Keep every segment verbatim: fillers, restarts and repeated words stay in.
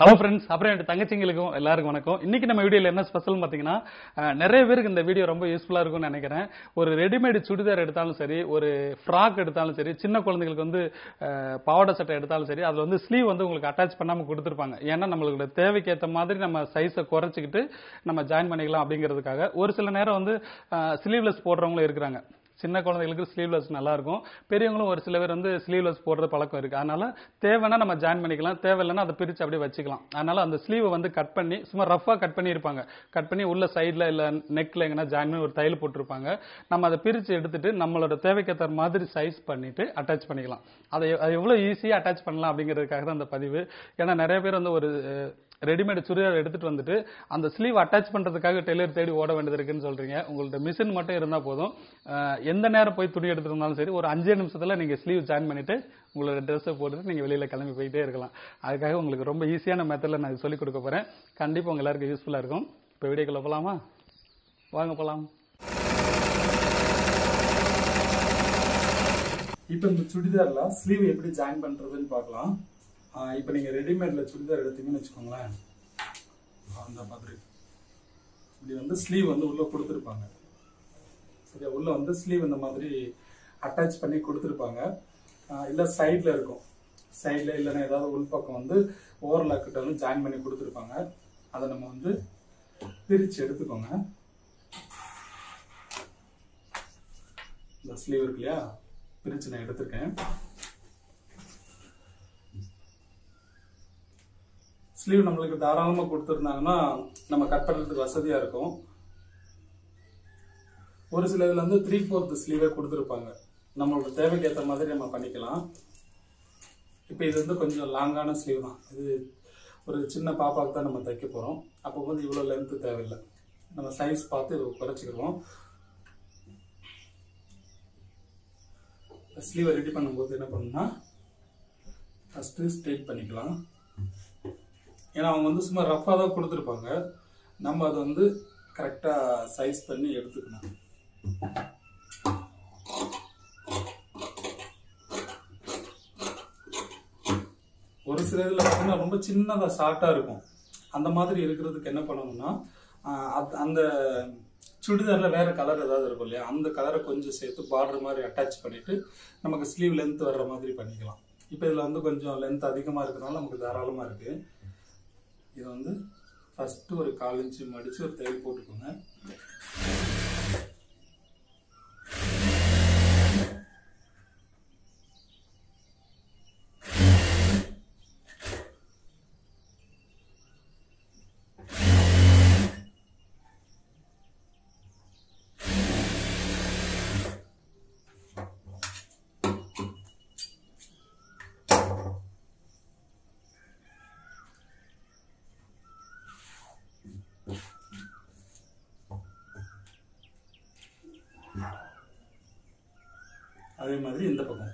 Hello friends, அப்புறம் என் தங்கச்சிங்களுக்கும் எல்லாருக்கும் வணக்கம். இன்னைக்கு நம்ம வீடியோல என்ன ஸ்பெஷல் பாத்தீங்கன்னா, நிறைய பேருக்கு இந்த வீடியோ ரொம்ப யூஸ்ஃபுல்லா இருக்கும்னு நினைக்கிறேன். ஒரு ரெடிமேட் சுடிதார் எடுத்தாலும் சரி, ஒரு ஃப்ராக் எடுத்தாலும் சரி, சின்ன குழந்தைகளுக்கு வந்து பாவாடை சட்டை எடுத்தாலும் சரி, அதுல வந்து ஸ்லீவ் வந்து உங்களுக்கு அட்டாச் பண்ணாம கொடுத்துருப்பாங்க. ஏன்னா நம்மளுக்கு தேவைக்கேற்ற மாதிரி நம்ம சைஸை குறைச்சிக்கிட்டு நம்ம ஜாயின் பண்ணிக்கலாம் அப்படிங்கிறதுக்காக. ஒரு சில நேரம் வந்து ஸ்லீவ்லெஸ் போடுறவங்களும் இருக்கிறாங்க. சின்ன குழந்தைகளுக்கு ஸ்லீவ்லெஸ் நல்லா இருக்கும், பெரியவங்களும் ஒரு சில பேர் வந்து ஸ்லீவ்லெஸ் போடுற பழக்கம் இருக்கு. அதனால தேவைன்னா நம்ம ஜாயின் பண்ணிக்கலாம், தேவையில்லைன்னா அதை பிரிச்சு அப்படியே வச்சுக்கலாம். அதனால அந்த ஸ்லீவை வந்து கட் பண்ணி சும்மா ரஃபா கட் பண்ணி இருப்பாங்க. கட் பண்ணி உள்ள சைட்ல இல்ல நெக்ல எங்கன்னா ஜாயின் பண்ணி ஒரு தையல் போட்டிருப்பாங்க. நம்ம அதை பிரிச்சு எடுத்துட்டு நம்மளோட தேவைக்கேற்ற மாதிரி சைஸ் பண்ணிட்டு அட்டாச் பண்ணிக்கலாம். அதை எவ்வளவு ஈஸியா அட்டாச் பண்ணலாம் அப்படிங்கிறதுக்காக தான் அந்த பதிவு. ஏன்னா நிறைய பேர் வந்து ஒரு ரெடிமேட் சுடிதார் எடுத்துட்டு வந்துட்டு அந்த ஸ்லீவ் அட்டாச் பண்றதுக்காக டெய்லர் தேடி ஓட வேண்டியது இருக்குன்னு சொல்றீங்க. உங்கள்ட்ட மிஷின் மட்டும் இருந்தா போதும், எந்த நேரம் போய் துணி எடுத்துட்டு இருந்தாலும் சரி, ஒரு அஞ்சே நிமிஷத்துல நீங்க ஸ்லீவ் ஜாயின் பண்ணிட்டு உங்களோட ட்ரெஸ்ஸை போட்டுட்டு நீங்க வெளியில கிளம்பி போயிட்டே இருக்கலாம். அதுக்காக உங்களுக்கு ரொம்ப ஈஸியான மெத்தட்ல நான் சொல்லிக் கொடுக்க போறேன். கண்டிப்பா உங்க எல்லாருக்கும் யூஸ்ஃபுல்லா இருக்கும். இப்ப வீடியோக்குள்ள போலாமா? வாங்க போலாம். இப்ப இந்த சுடிதார்ல ஸ்லீவ் எப்படி ஜாயின் பண்றதுன்னு பார்க்கலாம். இப்போ நீங்கள் ரெடிமேடில் சுடிதார் எடுத்தீங்கன்னு வச்சுக்கோங்களேன், அந்த மாதிரி இப்படி வந்து ஸ்லீவ் வந்து உள்ளே கொடுத்துருப்பாங்க. சரியா, உள்ளே வந்து ஸ்லீவ் இந்த மாதிரி அட்டாச் பண்ணி கொடுத்துருப்பாங்க. இல்லை சைடில் இருக்கும், சைடில் இல்லைன்னா ஏதாவது உள்பக்கம் வந்து ஓவர்லாக்கிட்ட வந்து ஜாயின் பண்ணி கொடுத்துருப்பாங்க. அதை நம்ம வந்து பிரித்து எடுத்துக்கோங்க. இந்த ஸ்லீவ் இருக்கு இல்லையா, பிரித்து நான் எடுத்திருக்கேன். ஸ்லீவ் நம்மளுக்கு தாராளமாக கொடுத்துருந்தாங்கன்னா நம்ம கட் பண்ணுறதுக்கு வசதியாக இருக்கும். ஒரு சில இதில் வந்து த்ரீ ஃபோர்த் ஸ்லீவே கொடுத்துருப்பாங்க. நம்மளோட தேவைக்கேற்ற மாதிரி நம்ம பண்ணிக்கலாம். இப்போ இது வந்து கொஞ்சம் லாங்கான ஸ்லீவ் தான். இது ஒரு சின்ன பாப்பாவுக்கு தான் நம்ம தைக்க போகிறோம். அப்போ வந்து இவ்வளோ லென்த்து தேவையில்லை, நம்ம சைஸ் பார்த்து இதை குறைச்சிக்கிறோம். ஸ்லீவை ரெடி பண்ணும்போது என்ன பண்ணணும்னா ஃபஸ்ட்டு ஸ்ட்ரெயிட் பண்ணிக்கலாம். ஏன்னா அவங்க வந்து சும்மா ரஃபாக தான் கொடுத்துருப்பாங்க. நம்ம அதை வந்து கரெக்டாக சைஸ் பண்ணி எடுத்துக்கணும். ஒரு சில இதில் பார்த்தீங்கன்னா ரொம்ப சின்னதாக ஷார்ட்டாக இருக்கும். அந்த மாதிரி இருக்கிறதுக்கு என்ன பண்ணணும்னா, அந்த சுடிதாரில் வேறு கலர் ஏதாவது இருக்கும் இல்லையா, அந்த கலரை கொஞ்சம் சேர்த்து பார்டர் மாதிரி அட்டாச் பண்ணிவிட்டு நமக்கு ஸ்லீவ் லென்த் வர்ற மாதிரி பண்ணிக்கலாம். இப்போ இதில் வந்து கொஞ்சம் லென்த் அதிகமாக இருக்கிறதுனால நமக்கு தாராளமாக இருக்குது. இதை வந்து ஃபர்ஸ்ட் ஒரு கால் இன்ச்சு மடிச்சு ஒரு தையல் போட்டுக்கோங்க. அதே மாதிரி இந்த பக்கம்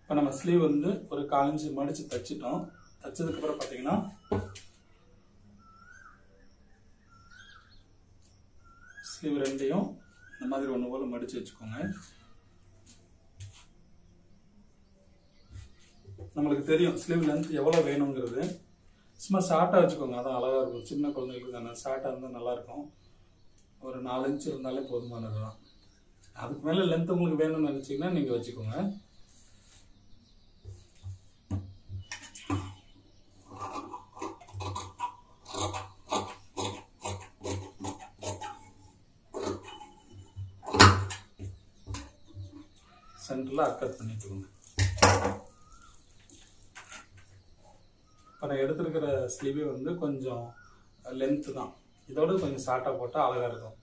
இப்போ நம்ம ஸ்லீவ் வந்து ஒரு காலஞ்சு மடிச்சு தச்சிட்டோம். தச்சதுக்கு அப்புறம் பார்த்தீங்கன்னா ஸ்லீவ் ரெண்டையும் இந்த மாதிரி ஒன்று போல மடிச்சு வச்சுக்கோங்க. நம்மளுக்கு தெரியும் ஸ்லீவ் லென்த் எவ்வளோ வேணுங்கிறது. சும்மா ஷார்ட்டாக வச்சுக்கோங்க, அதான் அழகாக இருக்கும். சின்ன குழந்தைகளுக்கு தானே ஷார்ட்டாக இருந்தால் நல்லாயிருக்கும். ஒரு நாலு இன்ச்சு இருந்தாலே போதுமானது தான். அதுக்கு மேலே லென்த் உங்களுக்கு வேணும்னு நினச்சிங்கன்னா நீங்கள் வச்சுக்கோங்க. சென்டரில் அக்கட் பண்ணிட்டுருங்க. இப்போ நான் எடுத்துருக்கிற ஸ்லீவே வந்து கொஞ்சம் லென்த்து தான், இதோட கொஞ்சம் ஷார்ட்டாக போட்டால் அழகாக இருக்கும்.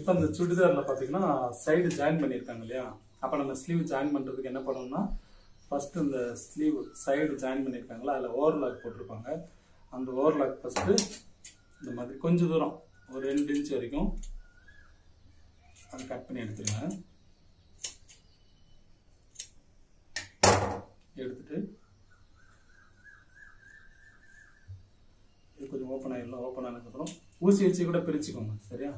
இப்போ அந்த சுடிதாரில் பார்த்தீங்கன்னா சைடு ஜாயின் பண்ணியிருக்காங்க இல்லையா, அப்போ நம்ம ஸ்லீவ் ஜாயின் பண்ணுறதுக்கு என்ன பண்ணணும்னா, ஃபஸ்ட்டு இந்த ஸ்லீவ் சைடு ஜாயின் பண்ணியிருக்காங்களா அதில் ஓவர்லாக் போட்டிருப்பாங்க. அந்த ஓவர்லாக் ஃபஸ்ட்டு இந்த மாதிரி கொஞ்சம் தூரம் ஒரு ரெண்டு இன்ச் வரைக்கும் அதை கட் பண்ணி எடுத்துருங்க. எடுத்துட்டு இது கொஞ்சம் ஓப்பன் ஆகிடலாம். ஓப்பன் ஆனதுக்கப்புறம் ஊசி வச்சு கூட பிரிச்சுக்கோங்க, சரியா?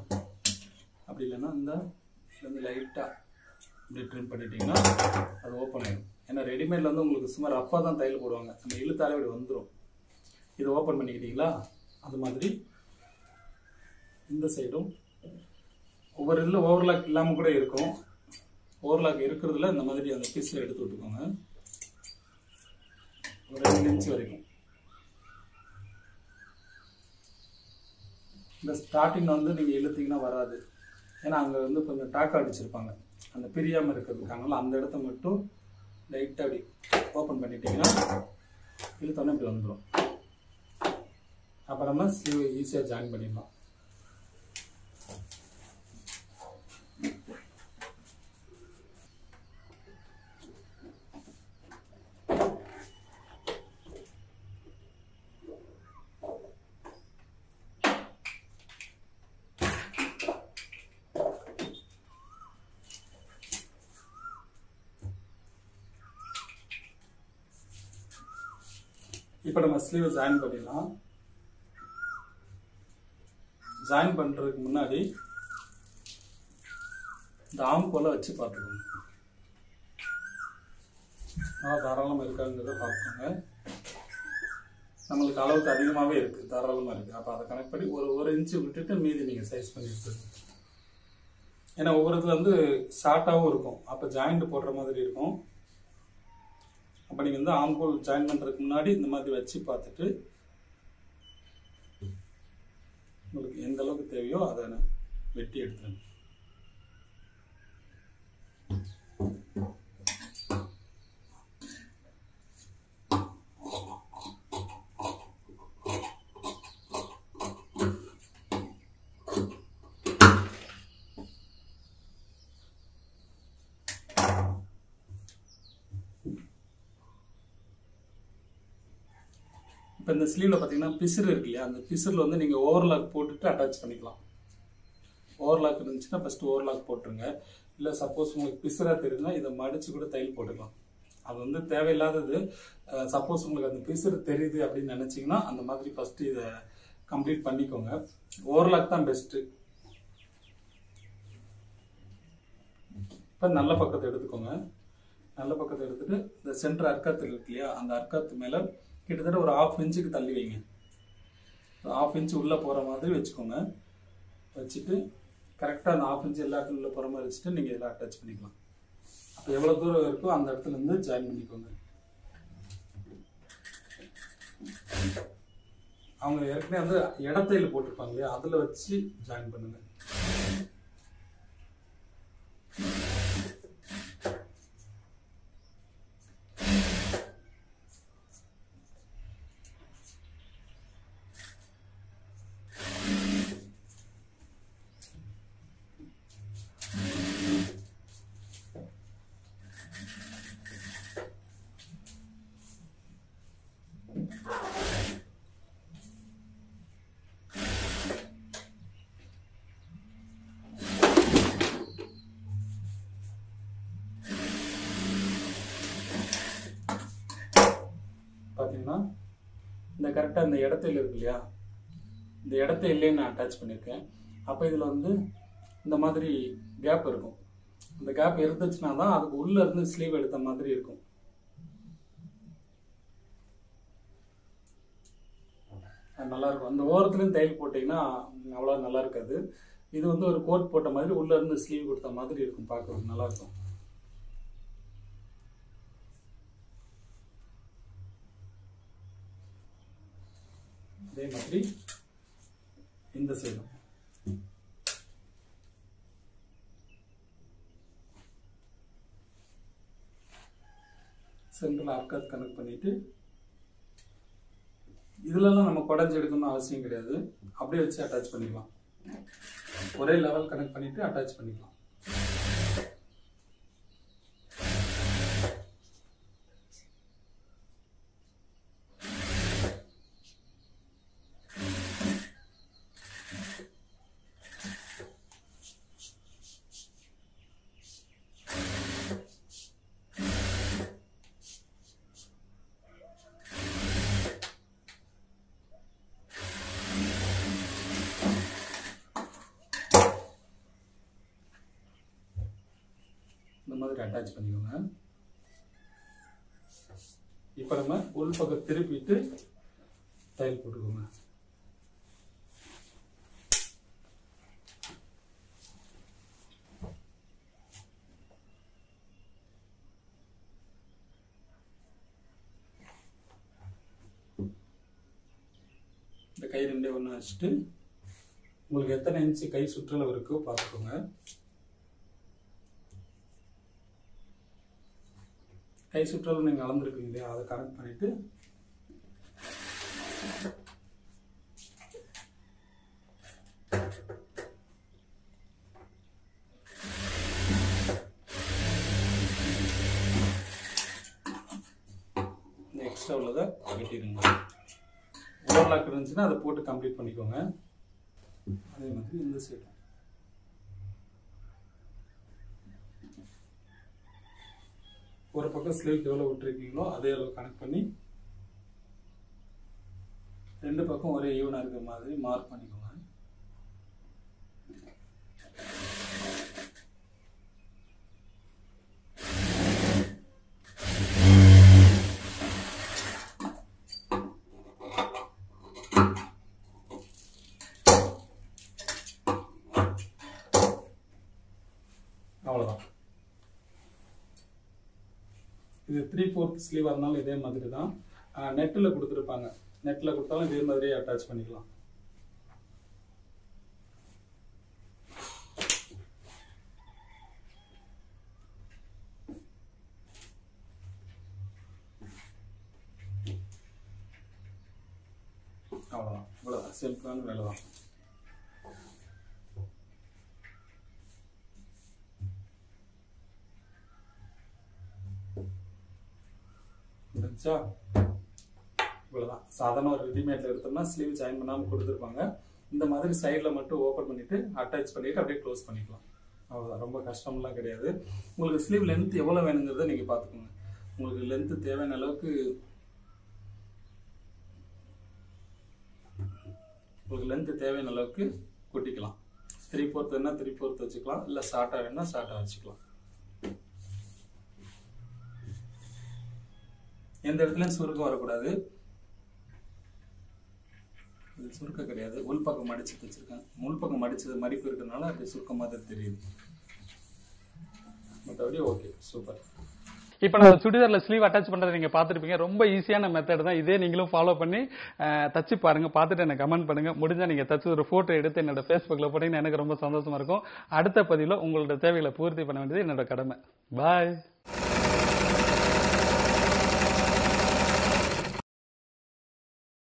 அப்படி இல்லைன்னா இந்த வந்து லைட்டாக இப்படி ட்ரிம் பண்ணிட்டீங்கன்னா அது ஓப்பன் ஆகிடும். ஏன்னா ரெடிமேடில் வந்து உங்களுக்கு சுமார் ரஃப்பாக தான் தையல் போடுவாங்க, அந்த இழுத்தாலே இப்படி வந்துடும். இதை ஓப்பன் பண்ணிக்கிட்டீங்களா? அது மாதிரி இந்த சைடும் ஒவ்வொரு இதில் ஓவர்லாக் இல்லாமல் கூட இருக்கும். ஓவர்லாக் இருக்கிறதுல இந்த மாதிரி அந்த பீஸில் எடுத்து விட்டுக்கோங்க ஒரு ரெண்டு இன்ச்சு வரைக்கும். இந்த ஸ்டார்டிங் வந்து நீங்கள் இழுத்தீங்கன்னா வராது, ஏன்னா அங்கே வந்து கொஞ்சம் டாக்கா அடிச்சிருப்பாங்க, அந்த பிரியாமல் இருக்கிறதுக்கானால அந்த இடத்த மட்டும் லைட்டாக அப்படி ஓப்பன் பண்ணிட்டீங்கன்னா இழுத்தோடனே இப்படி வந்துடும். அப்புறமா ஸ்லீவ் ஈஸியாக ஜாயின் பண்ணிடலாம். இப்போ நம்ம ஸ்லீவை ஜாயின் பண்ணிடலாம். ஜாயின் பண்ணுறதுக்கு முன்னாடி இந்த ஆம் போல் வச்சு பார்த்துக்கோங்க, நல்லா தாராளமாக இருக்காங்கிறத பார்த்துக்கோங்க. நம்மளுக்கு அளவுக்கு அதிகமாகவே இருக்குது, தாராளமாக இருக்குது. அப்போ அதை கனெக்ட் பண்ணி ஒரு ஒரு இன்ச்சு விட்டுட்டு மீதி நீங்கள் சைஸ் பண்ணி எடுத்துருங்க. ஏன்னா ஒவ்வொரு இதில் வந்து ஷார்ட்டாகவும் இருக்கும், அப்போ ஜாயிண்ட் போடுற மாதிரி இருக்கும். அப்போ நீங்கள் வந்து ஆம்போல் ஜாயின் பண்ணுறதுக்கு முன்னாடி இந்த மாதிரி வச்சு பார்த்துட்டு உங்களுக்கு எந்த அளவுக்கு தேவையோ அதை வெட்டி எடுத்துருங்க. இப்போ இந்த ஸ்லீவில் பார்த்தீங்கன்னா பிசுறு இருக்கு இல்லையா, அந்த பிசுறில் வந்து நீங்கள் ஓவர்லாக் போட்டுட்டு அட்டாச் பண்ணிக்கலாம். ஓவர்லாக் இருந்துச்சுன்னா ஃபஸ்ட்டு ஓவர்லாக் போட்டுருங்க. இல்லை சப்போஸ் உங்களுக்கு பிசுறாக தெரியுதுன்னா இதை மடித்து கூட தையல் போட்டுக்கலாம். அது வந்து தேவையில்லாதது. சப்போஸ் உங்களுக்கு அந்த பிசுறு தெரியுது அப்படின்னு நினச்சிங்கன்னா அந்த மாதிரி ஃபஸ்ட்டு இதை கம்ப்ளீட் பண்ணிக்கோங்க. ஓவர்லாக் தான் பெஸ்ட்டு. இப்போ நல்ல பக்கத்தை எடுத்துக்கோங்க. நல்ல பக்கத்தை எடுத்துகிட்டு இந்த சென்டர் அர்க்காத்து இருக்கு இல்லையா, அந்த அர்க்காத்து மேலே கிட்டத்தட்ட ஒரு ஹாஃப் இன்ச்சுக்கு தள்ளி வைங்க. ஒரு ஹாஃப் இன்ச்சு உள்ளே போகிற மாதிரி வச்சுக்கோங்க. வச்சுட்டு கரெக்டாக அந்த ஹாஃப் இன்ச்சு எல்லா இடத்துல உள்ளே போகிற மாதிரி வச்சுட்டு நீங்கள் இதெல்லாம் அட்டாச் பண்ணிக்கலாம். அப்போ எவ்வளோ தூரம் இருக்கோ அந்த இடத்துலேருந்து ஜாயின் பண்ணிக்கோங்க. அவங்க ஏற்கனவே வந்து இடத்தையில் போட்டிருப்பாங்க இல்லையா, அதில் வச்சு ஜாயின் பண்ணுங்கள். பார்த்தீங்கன்னா இந்த கரெக்டாக இந்த இடத்துல இருக்கு இல்லையா, இந்த இடத்த இல்லையே நான் அட்டாச் பண்ணியிருக்கேன். அப்போ இதில் வந்து இந்த மாதிரி கேப் இருக்கும். இந்த கேப் இருந்துச்சுன்னா தான் அதுக்கு உள்ளே இருந்து ஸ்லீவ் எடுத்த மாதிரி இருக்கும். நல்லாயிருக்கும். அந்த ஓரத்துலேயும் தையல் போட்டிங்கன்னா அவ்வளோ நல்லா இருக்காது. இது வந்து ஒரு கோட் போட்ட மாதிரி உள்ளேருந்து ஸ்லீவ் கொடுத்த மாதிரி இருக்கும், பார்க்குறதுக்கு நல்லாயிருக்கும். அதே மாதிரி இந்த சைடும் சென்ட்ரல் ஆர்காத் கனெக்ட் பண்ணிட்டு இதுலலாம் நம்ம குடஞ்சி எடுக்கணும்னு அவசியம் கிடையாது, அப்படியே வச்சு அட்டாச் பண்ணிக்கலாம். ஒரே லெவல் கனெக்ட் பண்ணிட்டு அட்டாச் பண்ணிக்கலாம். அட்டாச் பண்ணிக்கோங்க. இப்போ நம்ம உள் பக்கம் திருப்பிட்டு தையல் போட்டுக்கோங்க. இந்த கை ரெண்டே ஒன்று வச்சுட்டு உங்களுக்கு எத்தனை இன்ச்சு கை சுற்றளவு இருக்கோ பார்த்துக்கோங்க. கை சுற்றளவு நீங்கள் அளந்துருக்கீங்க இல்லையா, அதை கனெக்ட் பண்ணிட்டு எக்ஸ்ட்ரா உள்ளதை வெட்டிடுங்க. ஓவர்லாக் இருந்துச்சுன்னா அதை போட்டு கம்ப்ளீட் பண்ணிக்கோங்க. அதே மாதிரி இந்த சைடு ஒரு பக்கம் ஸ்லீவ் எவ்வளோ விட்டுருக்கீங்களோ அதே அளவு கனெக்ட் பண்ணி ரெண்டு பக்கம் ஒரே ஈவனாக இருக்கிற மாதிரி மார்க் பண்ணிக்கோங்க. அவ்வளோதான். இது த்ரீ ஃபோர்த் ஸ்லீவாக இருந்தாலும் இதே மாதிரி தான் நெட்டில் கொடுத்துருப்பாங்க. நெட்டில் கொடுத்தாலும் இதே மாதிரியே அட்டாச் பண்ணிக்கலாம். அவ்வளோதான், இவ்வளோதான் சிம்பிளான வேலை தான். முடிஞ்சா இவ்வளோதான். சாதாரண ஒரு ரெடிமேட்ல எடுத்தோம்னா ஸ்லீவ் ஜாயின் பண்ணாமல் கொடுத்துருப்பாங்க. இந்த மாதிரி சைடில் மட்டும் ஓப்பன் பண்ணிட்டு அட்டாச் பண்ணிட்டு அப்படியே க்ளோஸ் பண்ணிக்கலாம். அவ்வளோதான், ரொம்ப கஷ்டம்லாம் கிடையாது. உங்களுக்கு ஸ்லீவ் லென்த் எவ்வளோ வேணுங்கிறத நீங்கள் பார்த்துக்கோங்க. உங்களுக்கு லென்த்து தேவையான அளவுக்கு உங்களுக்கு லென்த்து தேவையான அளவுக்கு கூட்டிக்கலாம். த்ரீ ஃபோர்த் வேணா த்ரீ ஃபோர்த் வச்சுக்கலாம், இல்லை ஷார்ட்டாக வேணா ஷார்ட்டாக வச்சுக்கலாம். எந்த இடத்துல சுருக்கம் வரக்கூடாது, இது சுருக்க கிடையாது. உள் பக்கம் மடிச்சு வச்சிருக்கேன், முள் பக்கம் மடிச்சது மடிப்பு இருக்கிறதுனால அப்படி சுருக்கமா தான் தெரியுது. மற்றபடி ஓகே, சூப்பர். இப்போ நான் சுடிதாரில் ஸ்லீவ் அட்டாச் பண்ணுறதை நீங்கள் பார்த்துருப்பீங்க. ரொம்ப ஈஸியான மெத்தட் தான். இதே நீங்களும் ஃபாலோ பண்ணி தச்சு பாருங்கள். பார்த்துட்டு எனக்கு கமெண்ட் பண்ணுங்கள். முடிஞ்சால் நீங்கள் தச்சு ஒரு ஃபோட்டோ எடுத்து என்னோட ஃபேஸ்புக்கில் போட்டிங்கன்னா எனக்கு ரொம்ப சந்தோஷமாக இருக்கும். அடுத்த பதிவில் உங்களோட தேவைகளை பூர்த்தி பண்ண வேண்டியது என்னோட கடமை. பாய்.